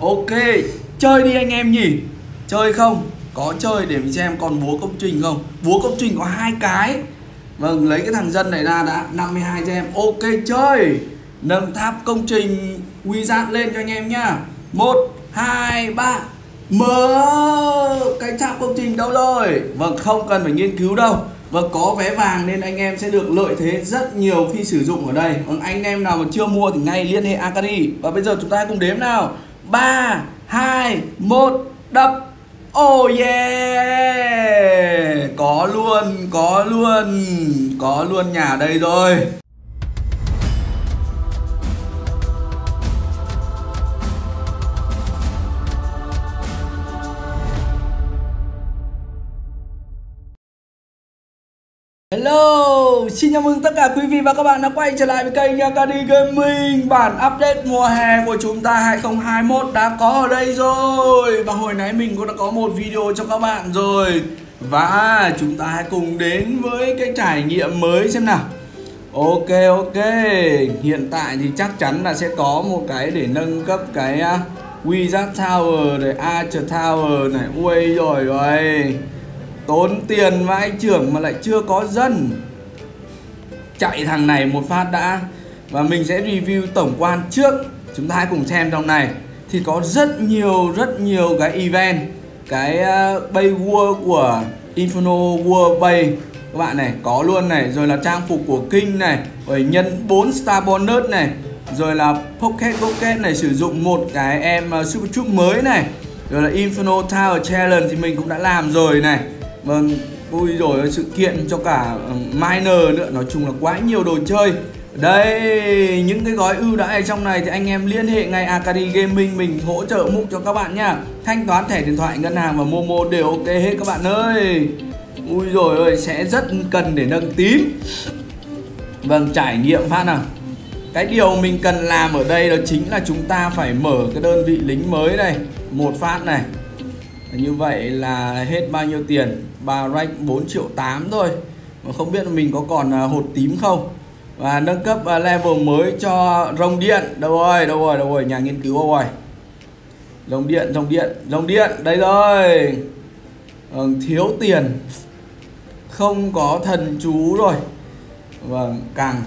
Ok, chơi đi anh em nhỉ. Chơi không? Có chơi để mình xem còn búa công trình không. Búa công trình có 2 cái. Vâng, lấy cái thằng dân này ra đã. 52 gem, ok chơi. Nâng tháp công trình Wizard lên cho anh em nhá. 1, 2, 3. Mở. Cái tháp công trình đâu rồi? Vâng, không cần phải nghiên cứu đâu. Vâng, có vé vàng nên anh em sẽ được lợi thế rất nhiều khi sử dụng ở đây. Còn anh em nào mà chưa mua thì ngay liên hệ Akari. Và bây giờ chúng ta hãy cùng đếm nào. 3, 2, 1. Đập. Oh yeah. Có luôn nhà ở đây rồi. Hello, xin chào mừng tất cả quý vị và các bạn đã quay trở lại với kênh Akari Gaming. Bản update mùa hè của chúng ta 2021 đã có ở đây rồi. Và hồi nãy mình cũng đã có một video cho các bạn rồi. Và chúng ta hãy cùng đến với cái trải nghiệm mới xem nào. Ok, ok. Hiện tại thì chắc chắn là sẽ có một cái để nâng cấp cái Wizard Tower này, Archer Tower này. Ui rồi rồi. Tốn tiền vãi trưởng mà lại chưa có dân. Chạy thằng này một phát đã. Và mình sẽ review tổng quan trước. Chúng ta hãy cùng xem trong này. Thì có rất nhiều cái event. Cái Bay War của Inferno War Bay. Các bạn này, có luôn này. Rồi là trang phục của King này. Rồi nhân 4 Star Bonus này. Rồi là Pocket này. Sử dụng một cái em Super Troop mới này. Rồi là Inferno Tower Challenge thì mình cũng đã làm rồi này. Vâng, vui rồi, sự kiện cho cả miner nữa. Nói chung là quá nhiều đồ chơi. Đây, những cái gói ưu đãi trong này thì anh em liên hệ ngay Akari Gaming. Mình hỗ trợ múc cho các bạn nha. Thanh toán thẻ điện thoại, ngân hàng và Momo đều ok hết các bạn ơi. Ui rồi ơi, sẽ rất cần để nâng tím. Vâng, trải nghiệm phát nào. Cái điều mình cần làm ở đây đó chính là chúng ta phải mở cái đơn vị lính mới đây. Một phát này. Như vậy là hết bao nhiêu tiền? Bà rank 4,8 triệu thôi. Mà không biết mình có còn hột tím không. Và nâng cấp level mới cho rồng điện. Đâu rồi, nhà nghiên cứu đâu rồi. Rồng điện, đây rồi. Thiếu tiền. Không có thần chú rồi. Vâng, càng.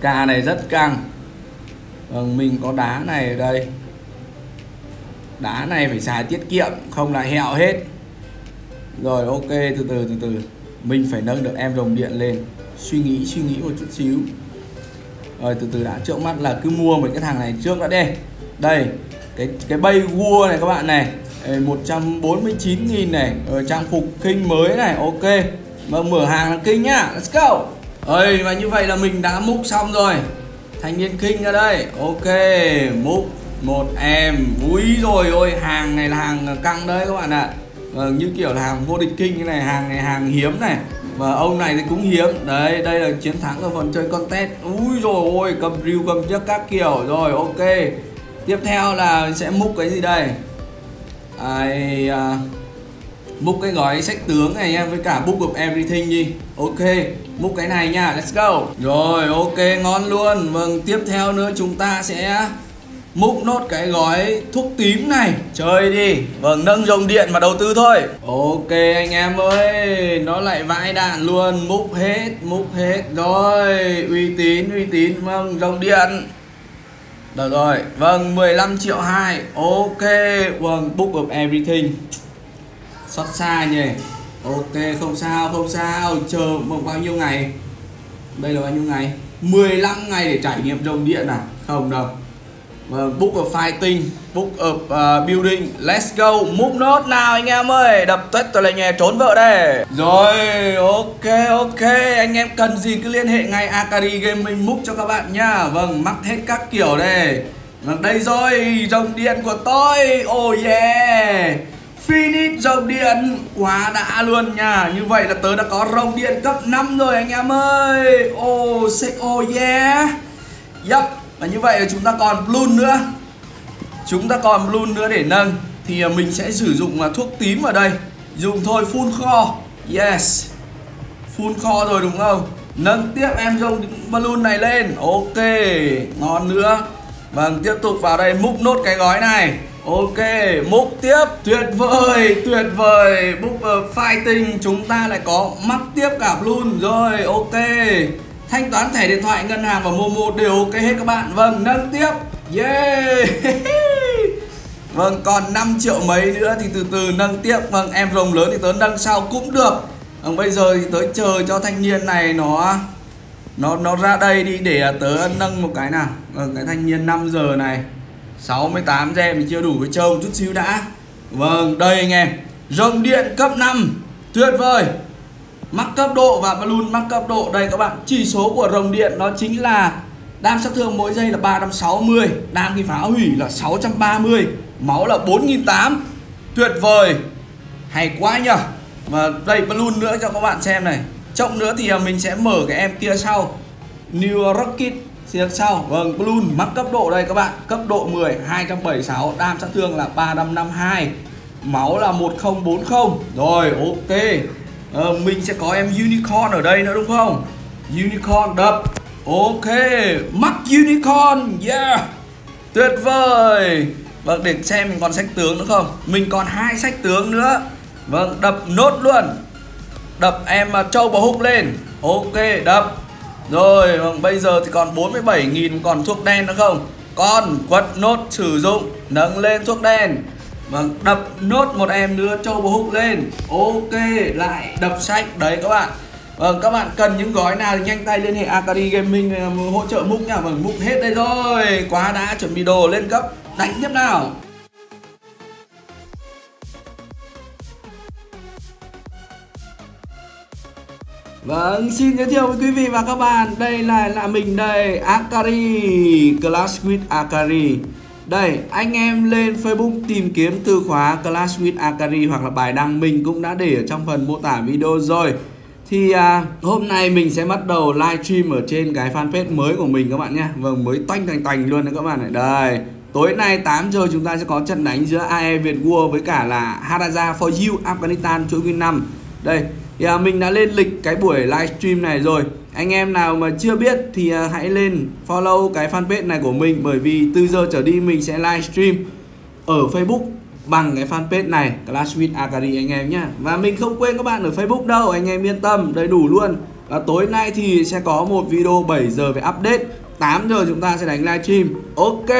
Cà này rất căng. Vâng, mình có đá này ở đây. Đá này phải xài tiết kiệm, không là hẹo hết. Rồi ok, từ từ. Mình phải nâng được em rồng điện lên. Suy nghĩ một chút xíu. Rồi từ đã, trước mắt là cứ mua mấy cái thằng này trước đã đi. Đây, cái Bay War này các bạn này, 149.000 này, rồi trang phục King mới này, ok. Mà mở hàng là King nhá. Let's go. Ơi, và như vậy là mình đã múc xong rồi. Thanh niên King ra đây. Ok, múc một em. Úi rồi ôi, hàng này là hàng căng đấy các bạn ạ. Vâng, như kiểu là hàng vô địch King cái này, hàng hiếm này. Và ông này thì cũng hiếm. Đấy, đây là chiến thắng ở phần chơi contest. Úi rồi ôi, cầm rìu cầm chiếc các kiểu rồi, ok. Tiếp theo là sẽ múc cái gì đây? Múc cái gói sách tướng này nha, với cả book of everything đi. Ok, múc cái này nha, let's go. Rồi, ok, ngon luôn. Vâng, tiếp theo nữa chúng ta sẽ múc nốt cái gói thuốc tím này. Chơi đi. Vâng, nâng dòng điện và đầu tư thôi. Ok anh em ơi, nó lại vãi đạn luôn. Múc hết rồi. Uy tín. Vâng, dòng điện. Được rồi, vâng, 15,2 triệu. Ok, vâng, book of everything. Xót xa nhỉ. Ok, không sao. Chờ bao nhiêu ngày? Đây là bao nhiêu ngày? 15 ngày để trải nghiệm dòng điện à? Không đâu. Vâng, book of fighting, book of building. Let's go, múc nốt nào anh em ơi. Đập tuét tôi lại nhè trốn vợ đây. Rồi, ok. Anh em cần gì cứ liên hệ ngay Akari Gaming múc cho các bạn nha. Vâng, mắc hết các kiểu đây. Đây rồi, dòng điện của tôi. Oh yeah. Finish rồng điện. Quá đã luôn nha. Như vậy là tớ đã có rồng điện cấp 5 rồi anh em ơi. Oh yeah. Yep. Và như vậy là chúng ta còn blue nữa. Để nâng. Thì mình sẽ sử dụng thuốc tím ở đây. Dùng thôi, full kho. Yes. Full kho rồi đúng không? Nâng tiếp em rồng balloon này lên. Ok. Ngon nữa. Vâng, tiếp tục vào đây múc nốt cái gói này. Ok, múc tiếp. Tuyệt vời, tuyệt vời. Múc fighting, chúng ta lại có mắc tiếp cả blue. Rồi, ok. Thanh toán thẻ điện thoại, ngân hàng và Momo đều ok hết các bạn. Vâng, nâng tiếp. Yeah. Vâng, còn 5 triệu mấy nữa thì từ từ nâng tiếp. Vâng, em rồng lớn thì tớ nâng sau cũng được. Vâng, bây giờ thì tớ chờ cho thanh niên này nó ra đây đi để tớ nâng một cái nào. Vâng, cái thanh niên 5 giờ này 68 gem thì chưa đủ với trâu chút xíu đã. Vâng, đây anh em, rồng điện cấp 5. Tuyệt vời. Mắc cấp độ và balloon mắc cấp độ. Đây các bạn, chỉ số của rồng điện nó chính là đam sát thương mỗi giây là 360, đam khi phá hủy là 630, máu là 4.800. Tuyệt vời, hay quá nhờ. Và đây balloon nữa cho các bạn xem này. Trọng nữa thì mình sẽ mở cái em kia sau, New Rocket phía sau. Vâng, balloon mắc cấp độ đây các bạn, cấp độ 10, 276, đam sát thương là 3552, máu là 1040. Rồi, ok. Mình sẽ có em unicorn ở đây nữa đúng không? Unicorn đập. Ok, mắc unicorn. Yeah, tuyệt vời. Vâng, để xem mình còn sách tướng nữa không. Mình còn 2 sách tướng nữa. Vâng, đập nốt luôn. Đập em trâu bò húc lên. Ok, đập. Rồi, vâng, bây giờ thì còn 47.000. Còn thuốc đen nữa không? Còn quật nốt sử dụng. Nâng lên thuốc đen. Vâng, đập nốt một em nữa, trâu bò húc lên. Ok, lại đập sách. Đấy các bạn. Vâng, các bạn cần những gói nào thì nhanh tay liên hệ Akari Gaming hỗ trợ múc nha. Vâng, múc hết đây rồi. Quá đã, chuẩn bị đồ lên cấp. Đánh tiếp nào. Vâng, xin giới thiệu với quý vị và các bạn, đây là mình đây, Akari, Class with Akari. Đây, anh em lên Facebook tìm kiếm từ khóa Class with Akari hoặc là bài đăng mình cũng đã để ở trong phần mô tả video rồi. Thì hôm nay mình sẽ bắt đầu livestream ở trên cái fanpage mới của mình các bạn nhé. Vâng, mới toanh luôn đấy các bạn này. Đây, tối nay 8 giờ chúng ta sẽ có trận đánh giữa AE Việt War với cả là Hadaza for You Afghanistan chuỗi win 5. Đây, thì mình đã lên lịch cái buổi livestream này rồi. Anh em nào mà chưa biết thì hãy lên follow cái fanpage này của mình. Bởi vì từ giờ trở đi mình sẽ livestream ở Facebook bằng cái fanpage này, Clash with Akari anh em nhé. Và mình không quên các bạn ở Facebook đâu, anh em yên tâm, đầy đủ luôn. Và tối nay thì sẽ có một video 7 giờ về update, 8 giờ chúng ta sẽ đánh livestream. Ok,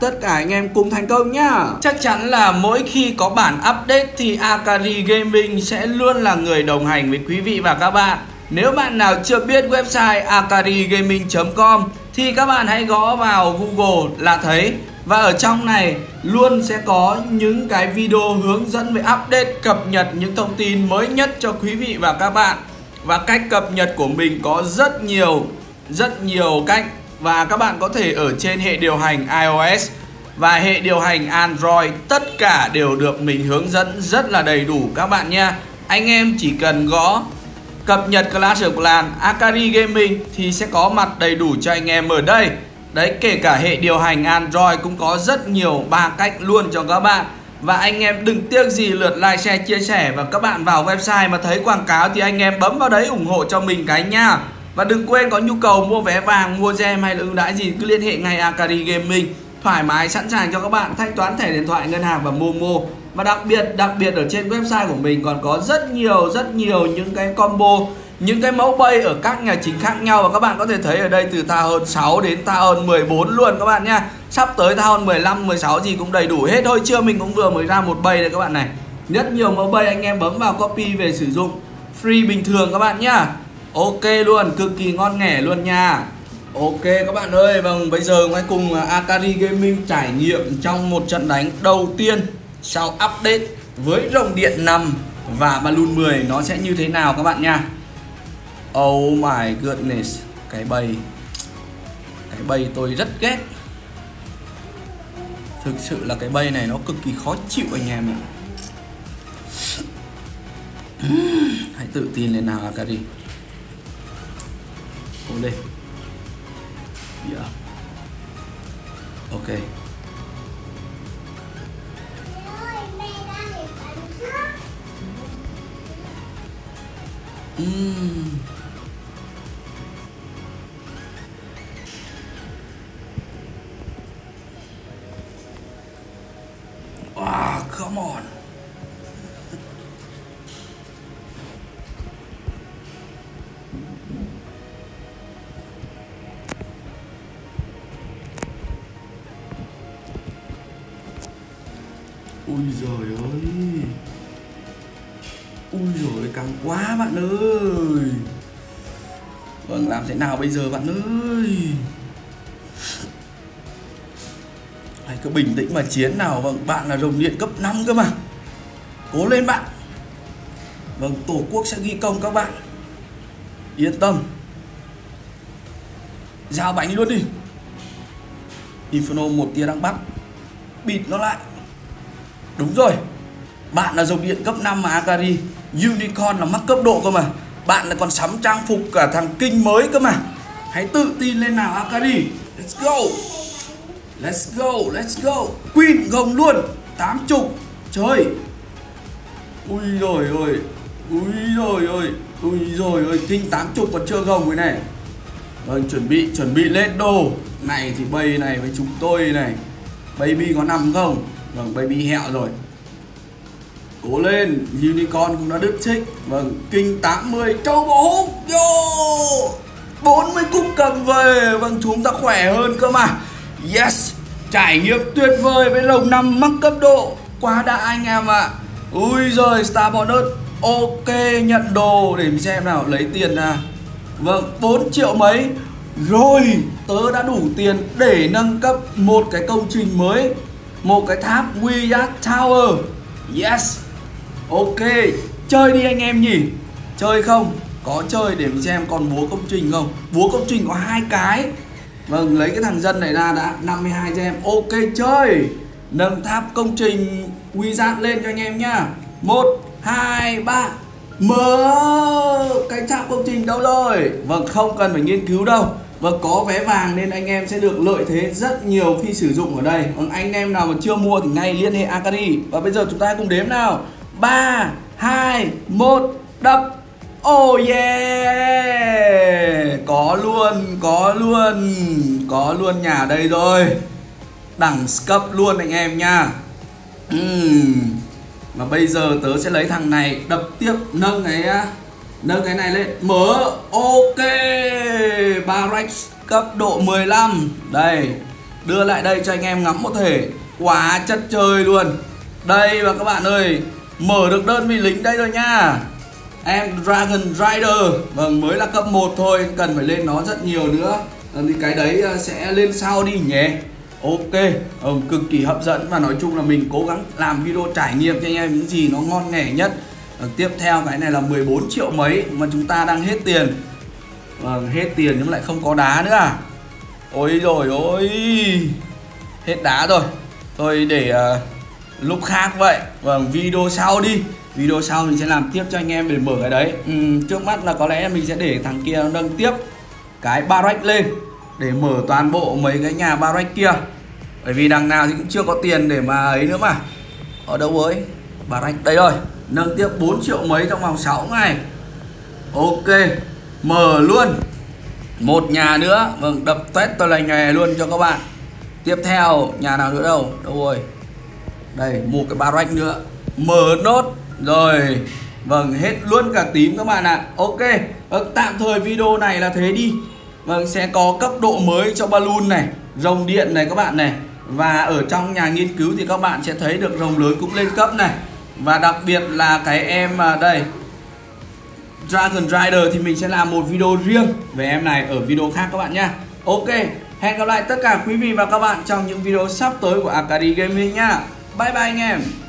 tất cả anh em cùng thành công nhá. Chắc chắn là mỗi khi có bản update thì Akari Gaming sẽ luôn là người đồng hành với quý vị và các bạn. Nếu bạn nào chưa biết website akarigaming.com thì các bạn hãy gõ vào Google là thấy. Và ở trong này luôn sẽ có những cái video hướng dẫn về update, cập nhật những thông tin mới nhất cho quý vị và các bạn. Và cách cập nhật của mình có rất nhiều cách. Và các bạn có thể ở trên hệ điều hành iOS và hệ điều hành Android, tất cả đều được mình hướng dẫn rất là đầy đủ các bạn nha. Anh em chỉ cần gõ cập nhật Clash of Clans Akari Gaming thì sẽ có mặt đầy đủ cho anh em ở đây. Đấy, kể cả hệ điều hành Android cũng có rất nhiều 3 cách luôn cho các bạn. Và anh em đừng tiếc gì lượt like, share, chia sẻ. Và các bạn vào website mà thấy quảng cáo thì anh em bấm vào đấy ủng hộ cho mình cái nha. Và đừng quên có nhu cầu mua vé vàng, mua gem hay là ưu đãi gì cứ liên hệ ngay Akari Gaming. Thoải mái sẵn sàng cho các bạn thanh toán thẻ điện thoại, ngân hàng và Momo. Và đặc biệt ở trên website của mình còn có rất nhiều những cái combo, những cái mẫu bay ở các nhà chính khác nhau. Và các bạn có thể thấy ở đây từ Town 6 đến Town 14 luôn các bạn nha. Sắp tới Town 15, 16 gì cũng đầy đủ hết. Thôi chưa mình cũng vừa mới ra một bay đây các bạn này. Rất nhiều mẫu bay, anh em bấm vào copy về sử dụng free bình thường các bạn nhá. Ok luôn, cực kỳ ngon nghẻ luôn nha. Ok các bạn ơi, vâng, bây giờ hãy cùng Akari Gaming trải nghiệm trong một trận đánh đầu tiên sau update với rồng điện 5 và balloon 10 nó sẽ như thế nào các bạn nha. Oh my goodness, cái bay tôi rất ghét. Thực sự là cái bay này nó cực kỳ khó chịu anh em ạ. Hãy tự tin lên nào Akari. Cố lên. Yeah. Ok. Come on. Ui giời ơi. Ui giời, căng quá bạn ơi. Vâng, làm thế nào bây giờ bạn ơi? Hãy cứ bình tĩnh mà chiến nào. Vâng, bạn là rồng điện cấp 5 cơ mà. Cố lên bạn. Vâng, Tổ quốc sẽ ghi công các bạn. Yên tâm. Giao bánh luôn đi. Inferno một tia đang bắt. Bịt nó lại. Đúng rồi. Bạn là dòng điện cấp 5 mà Akari. Unicorn là mắc cấp độ cơ mà. Bạn là còn sắm trang phục cả thằng Kinh mới cơ mà. Hãy tự tin lên nào Akari. Let's go. Let's go, let's go. Queen gồng luôn 80. Trời. Ui rồi ơi. Ui rồi ơi. Ui rồi ơi. Kinh 80 còn chưa gồng cái này. Vâng, chuẩn bị lên đồ. Này thì bay này với chúng tôi này. Baby có nằm không? Vâng, baby hẹo rồi. Cố lên, unicorn cũng đã đứt xích. Vâng, kinh 80, trâu bò húc vô 40 cúc cầm về. Vâng, chúng ta khỏe hơn cơ mà. Yes, trải nghiệm tuyệt vời với lồng 5 mắc cấp độ. Quá đã anh em ạ. Ui giời, star bonus. Ok, nhận đồ để mình xem nào, lấy tiền nào. Vâng, 4 triệu mấy. Rồi, tớ đã đủ tiền để nâng cấp một cái công trình mới. Một cái tháp Wizard Tower. Yes. Ok. Chơi đi anh em nhỉ. Chơi không? Có chơi để mình xem còn búa công trình không. Búa công trình có 2 cái. Vâng, lấy cái thằng dân này ra đã. 52 cho em. Ok, chơi. Nâng tháp công trình Wizard lên cho anh em nhá. 1, 2, 3. Mở. Cái tháp công trình đâu rồi? Vâng, không cần phải nghiên cứu đâu. Và có vé vàng nên anh em sẽ được lợi thế rất nhiều khi sử dụng ở đây. Còn anh em nào mà chưa mua thì ngay liên hệ Akari. Và bây giờ chúng ta cùng đếm nào. 3, 2, 1, đập. Oh yeah. Có luôn nhà ở đây rồi. Đẳng cấp luôn anh em nha. Và bây giờ tớ sẽ lấy thằng này đập tiếp, nâng cái này lên. Mở. Ok. Barracks cấp độ 15. Đây, đưa lại đây cho anh em ngắm một thể. Quá chất chơi luôn. Đây và các bạn ơi, mở được đơn vị lính đây rồi nha. Em Dragon Rider. Vâng, mới là cấp 1 thôi, cần phải lên nó rất nhiều nữa. Thì cái đấy sẽ lên sau đi nhé. Ok, cực kỳ hấp dẫn. Và nói chung là mình cố gắng làm video trải nghiệm cho anh em những gì nó ngon nghẻ nhất. Tiếp theo cái này là 14 triệu mấy mà chúng ta đang hết tiền. Vâng, hết tiền nhưng lại không có đá nữa à. Ôi rồi ôi. Hết đá rồi. Thôi để lúc khác vậy. Vâng, video sau đi. Video sau mình sẽ làm tiếp cho anh em để mở cái đấy. Trước mắt là có lẽ mình sẽ để thằng kia nâng tiếp cái barracks lên để mở toàn bộ mấy cái nhà barracks kia. Bởi vì đằng nào thì cũng chưa có tiền để mà ấy nữa mà. Ở đâu ấy? Barracks đây rồi. Nâng tiếp 4 triệu mấy trong vòng 6 ngày. Ok, mở luôn một nhà nữa. Vâng, đập tét tôi là nghề luôn cho các bạn. Tiếp theo nhà nào nữa đâu? Đâu rồi? Đây, một cái barracks nữa. Mở nốt rồi. Vâng, hết luôn cả tím các bạn ạ. Ok, tạm thời video này là thế đi. Vâng, sẽ có cấp độ mới cho balloon này, rồng điện này các bạn này. Và ở trong nhà nghiên cứu thì các bạn sẽ thấy được rồng lớn cũng lên cấp này. Và đặc biệt là cái em đây Dragon Rider thì mình sẽ làm một video riêng về em này ở video khác các bạn nhé. Ok, hẹn gặp lại tất cả quý vị và các bạn trong những video sắp tới của Akari Gaming nhá. Bye bye anh em.